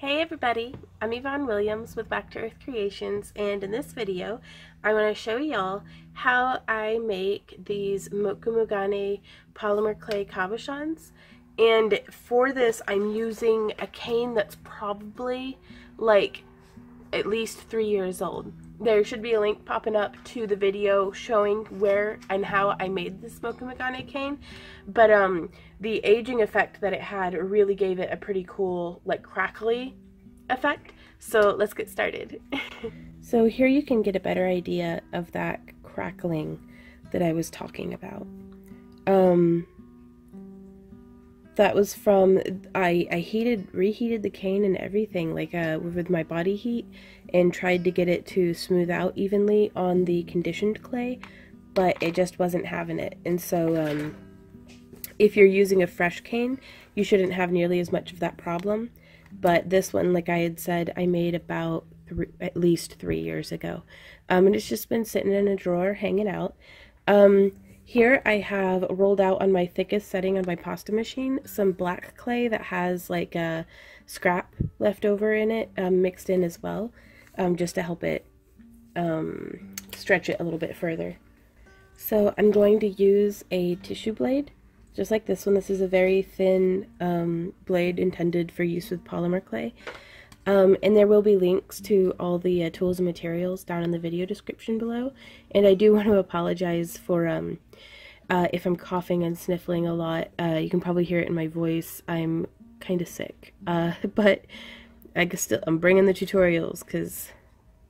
Hey everybody, I'm Yvonne Williams with Back to Earth Creations, and in this video I want to show y'all how I make these Mokume-gane polymer clay cabochons. And for this I'm using a cane that's probably like at least 3 years old. There should be a link popping up to the video showing where and how I made this Mokume-gane cane, but the aging effect that it had really gave it a pretty cool, like, crackly effect. So let's get started. So here you can get a better idea of that crackling that I was talking about. That was from, I reheated the cane and everything, like with my body heat, and tried to get it to smooth out evenly on the conditioned clay, but it just wasn't having it. And so if you're using a fresh cane, you shouldn't have nearly as much of that problem. But this one, like I had said, I made about at least three years ago. And it's just been sitting in a drawer, hanging out. Here I have rolled out on my thickest setting on my pasta machine some black clay that has like a scrap left over in it, mixed in as well, just to help it stretch it a little bit further. So I'm going to use a tissue blade, just like this one. This is a very thin blade intended for use with polymer clay. And there will be links to all the tools and materials down in the video description below. And I do want to apologize for if I'm coughing and sniffling a lot. You can probably hear it in my voice. I'm kind of sick, but I'm bringing the tutorials because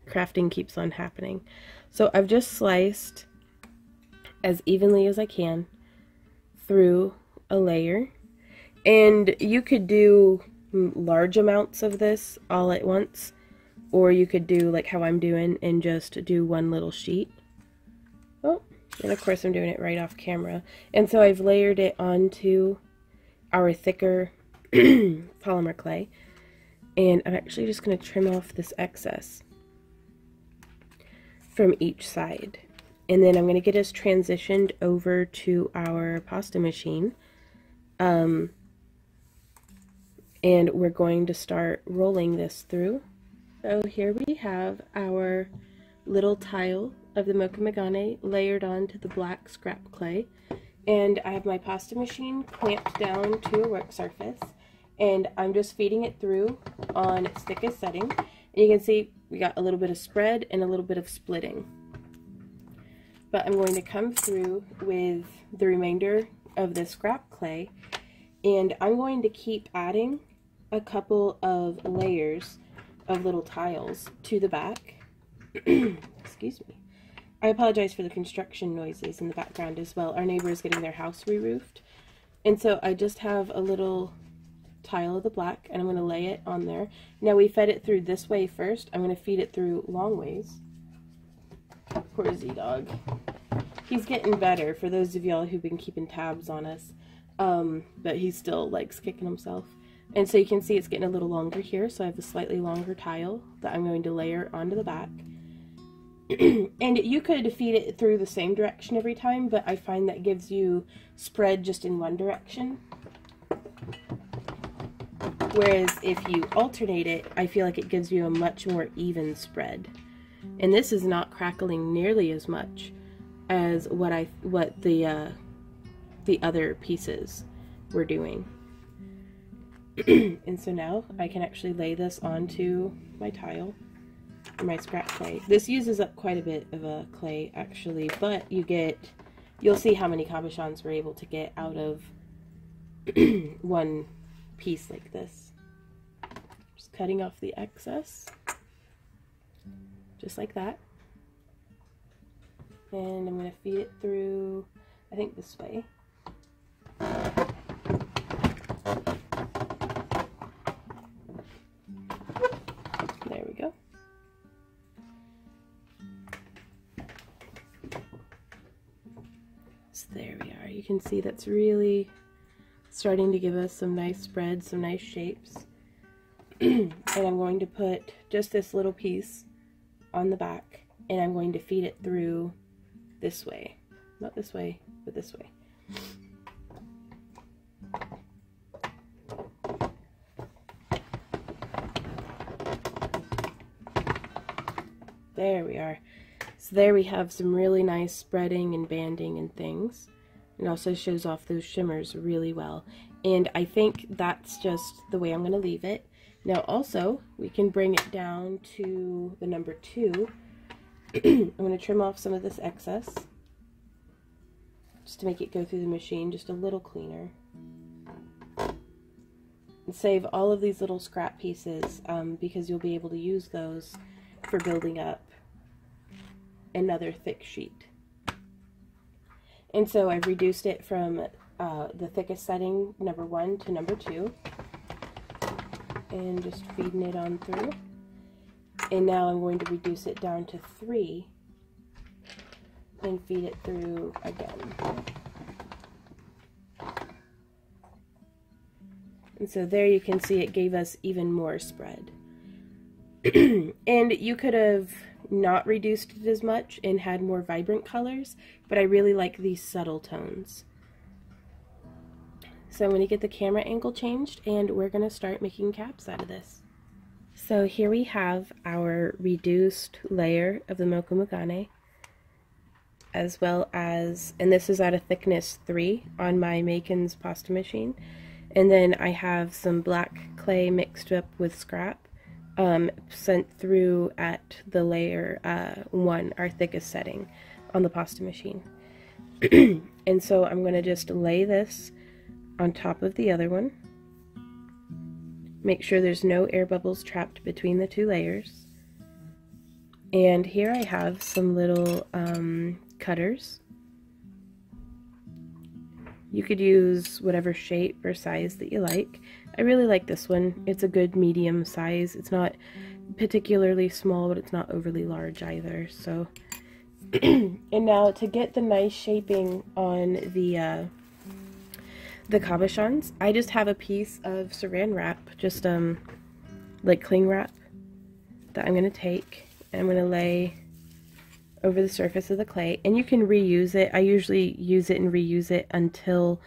crafting keeps on happening. So I've just sliced as evenly as I can through a layer, and you could do large amounts of this all at once, or you could do like how I'm doing and just do one little sheet. Oh, and of course I'm doing it right off camera. And so I've layered it onto our thicker polymer clay, and I'm actually just going to trim off this excess from each side, and then I'm going to get us transitioned over to our pasta machine. And we're going to start rolling this through. So here we have our little tile of the Mokume-gane layered onto the black scrap clay. And I have my pasta machine clamped down to a work surface, and I'm just feeding it through on its thickest setting. And you can see we got a little bit of spread and a little bit of splitting. But I'm going to come through with the remainder of the scrap clay, and I'm going to keep adding a couple of layers of little tiles to the back. Excuse me. I apologize for the construction noises in the background as well. Our neighbor is getting their house re-roofed. And so I just have a little tile of the black, and I'm going to lay it on there. Now we fed it through this way first. I'm going to feed it through long ways. Poor Z-Dog. He's getting better, for those of y'all who've been keeping tabs on us. But he still likes kicking himself. And so you can see it's getting a little longer here, so I have a slightly longer tile that I'm going to layer onto the back. And you could feed it through the same direction every time, but I find that gives you spread just in one direction. Whereas if you alternate it, I feel like it gives you a much more even spread. And this is not crackling nearly as much as what the other pieces we're doing. And so now I can actually lay this onto my tile, my scrap clay. This uses up quite a bit of a clay actually, but you'll see how many cabochons we're able to get out of one piece like this. Just cutting off the excess, just like that. And I'm going to feed it through, I think this way. There we go. So there we are. You can see that's really starting to give us some nice spread, some nice shapes. And I'm going to put just this little piece on the back, and I'm going to feed it through this way. Not this way, but this way. There we are. So there we have some really nice spreading and banding and things. It also shows off those shimmers really well. And I think that's just the way I'm going to leave it. Now also, we can bring it down to the number 2. I'm going to trim off some of this excess, just to make it go through the machine just a little cleaner. And save all of these little scrap pieces because you'll be able to use those for building up another thick sheet. And so I've reduced it from the thickest setting, number 1, to number 2. And just feeding it on through. And now I'm going to reduce it down to 3 and feed it through again. And so there you can see it gave us even more spread. And you could have not reduced it as much and had more vibrant colors, but I really like these subtle tones. So I'm going to get the camera angle changed and we're going to start making caps out of this. So here we have our reduced layer of the Mokume-gane, as well as, and this is at a thickness 3 on my Makin's pasta machine. And then I have some black clay mixed up with scrap sent through at the layer 1, our thickest setting, on the pasta machine. And so I'm going to just lay this on top of the other one. Make sure there's no air bubbles trapped between the 2 layers. And here I have some little cutters. You could use whatever shape or size that you like. I really like this one. It's a good medium size. It's not particularly small, but it's not overly large either. So, and now to get the nice shaping on the cabochons, I just have a piece of saran wrap, just like cling wrap, that I'm going to take and I'm going to lay over the surface of the clay, and you can reuse it. I usually use it and reuse it until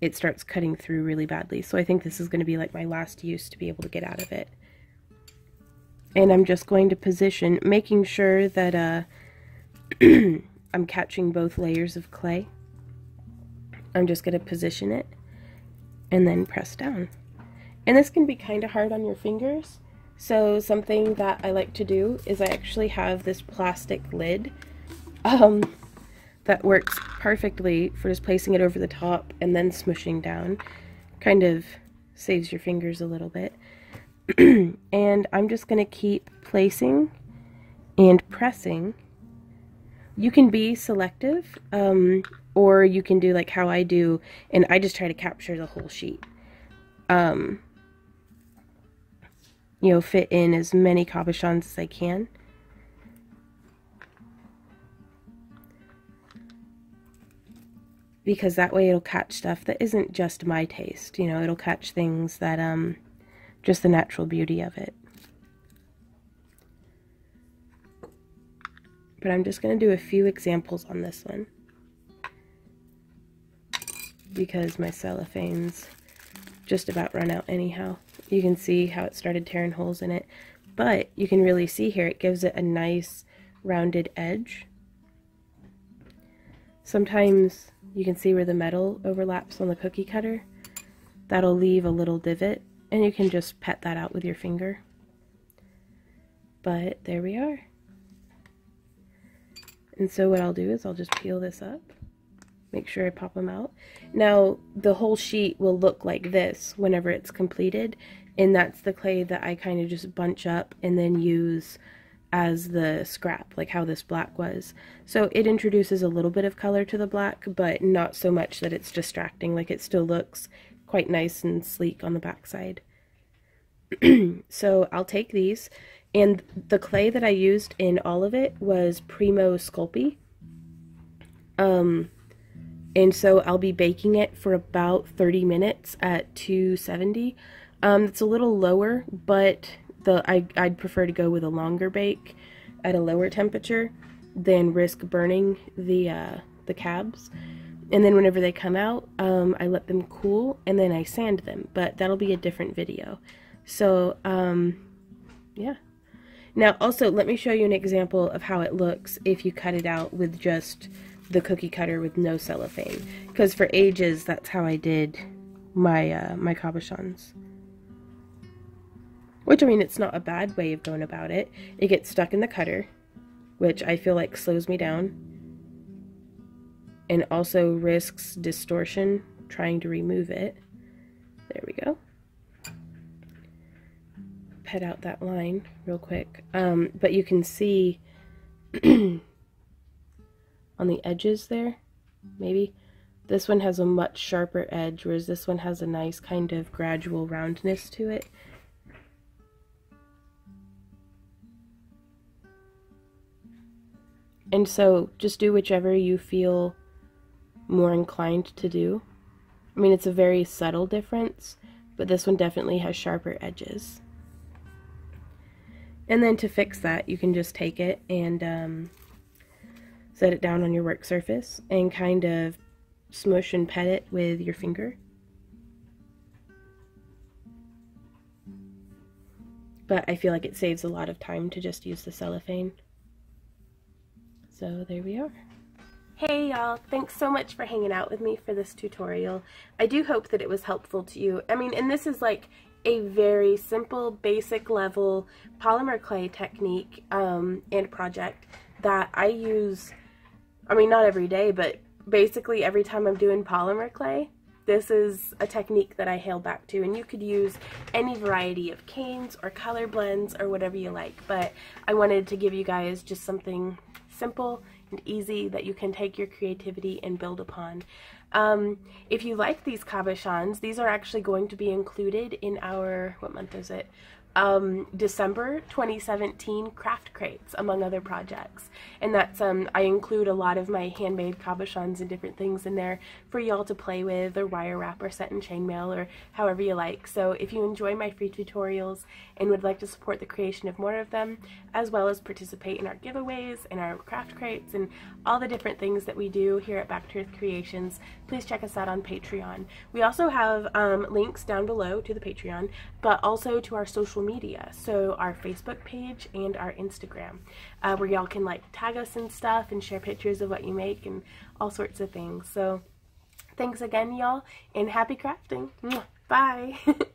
it starts cutting through really badly. So I think this is going to be like my last use to be able to get out of it. And I'm just going to position, making sure that I'm catching both layers of clay. I'm just going to position it and then press down. And this can be kind of hard on your fingers. So something that I like to do is I actually have this plastic lid that works perfectly for just placing it over the top and then smushing down. Kind of saves your fingers a little bit. And I'm just going to keep placing and pressing. You can be selective, or you can do like how I do, and I just try to capture the whole sheet. You know, fit in as many cabochons as I can. Because that way it'll catch stuff that isn't just my taste, you know, it'll catch things that, just the natural beauty of it. But I'm just going to do a few examples on this one, because my cellophane's just about run out anyhow. You can see how it started tearing holes in it, but you can really see here it gives it a nice rounded edge. Sometimes you can see where the metal overlaps on the cookie cutter. That'll leave a little divot, and you can just pet that out with your finger. But there we are. And so what I'll do is I'll just peel this up. Make sure I pop them out. Now the whole sheet will look like this whenever it's completed, and that's the clay that I kind of just bunch up and then use as the scrap, like how this black was. So it introduces a little bit of color to the black, but not so much that it's distracting. Like, it still looks quite nice and sleek on the backside. So I'll take these, and the clay that I used in all of it was Primo Sculpey. And so I'll be baking it for about 30 minutes at 270. It's a little lower, but I'd prefer to go with a longer bake at a lower temperature than risk burning the cabs. And then whenever they come out, I let them cool and then I sand them, but that'll be a different video. So, yeah. Now also let me show you an example of how it looks if you cut it out with just the cookie cutter with no cellophane, because for ages that's how I did my my cabochons. Which, I mean, it's not a bad way of going about it. It gets stuck in the cutter, which I feel like slows me down and also risks distortion trying to remove it. There we go. Pet out that line real quick. But you can see on the edges there, maybe, this one has a much sharper edge, whereas this one has a nice kind of gradual roundness to it. And so just do whichever you feel more inclined to do. I mean, it's a very subtle difference, but this one definitely has sharper edges. And then to fix that, you can just take it and set it down on your work surface and kind of smush and pet it with your finger. But I feel like it saves a lot of time to just use the cellophane. So there we are. Hey y'all, thanks so much for hanging out with me for this tutorial. I do hope that it was helpful to you. I mean, and this is like a very simple, basic level polymer clay technique and project that I use, I mean, not every day, but basically every time I'm doing polymer clay. This is a technique that I hail back to, and you could use any variety of canes or color blends or whatever you like, but I wanted to give you guys just something simple and easy that you can take your creativity and build upon. If you like these cabochons, these are actually going to be included in our, what month is it? December 2017 craft crates, among other projects, and that's I include a lot of my handmade cabochons and different things in there for y'all to play with or wire wrap or set in chainmail or however you like. So if you enjoy my free tutorials and would like to support the creation of more of them, as well as participate in our giveaways and our craft crates and all the different things that we do here at Back to Earth Creations, please check us out on Patreon. We also have links down below to the Patreon, but also to our social media, so our Facebook page and our Instagram, where y'all can like tag us and stuff and share pictures of what you make and all sorts of things. So thanks again y'all, and happy crafting. Bye.